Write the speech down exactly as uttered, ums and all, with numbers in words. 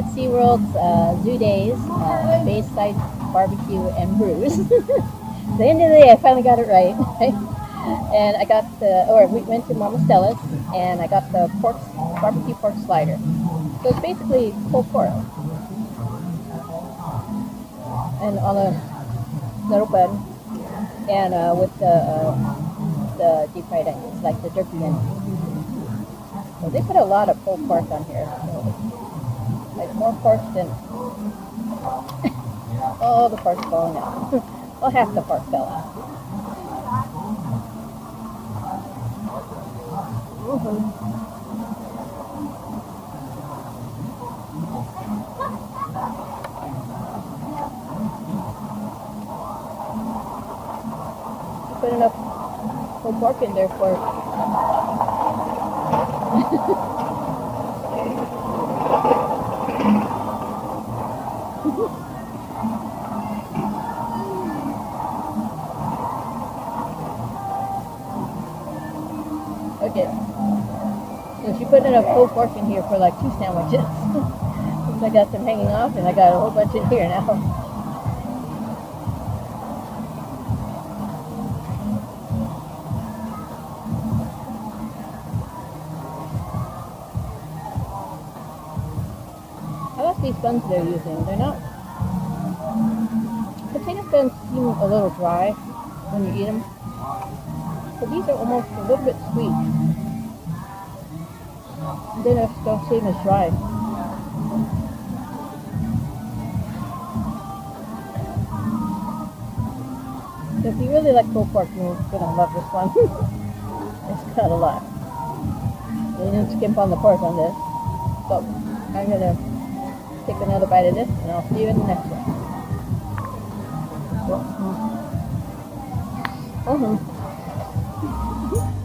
at SeaWorld's uh, Zoo Days, uh, Bayside B B Q and Brews. At the end of the day, I finally got it right. And I got the, or we went to Mama Stella's, and I got the pork, barbecue pork slider. So it's basically pulled pork. And on a little bun, and uh, with the, uh, the deep fried onions, like the jerky onions. So they put a lot of pulled pork on here. So, like more pork than all the pork's falling out. Well, half the pork fell out. Mm-hmm. Put enough pulled pork in there for. Okay. So she put in a pulled pork in here for like two sandwiches. So I got some hanging off, and I got a whole bunch in here now. I like these buns they're using. They're not... Potato buns seem a little dry when you eat them. So these are almost a little bit sweet. They don't seem as dry. So if you really like pulled pork, you're gonna love this one. It's got a lot. You didn't skimp on the pork on this. But I'm gonna take another bite of this, and I'll see you in the next one. Mm-hmm. Mm-hmm.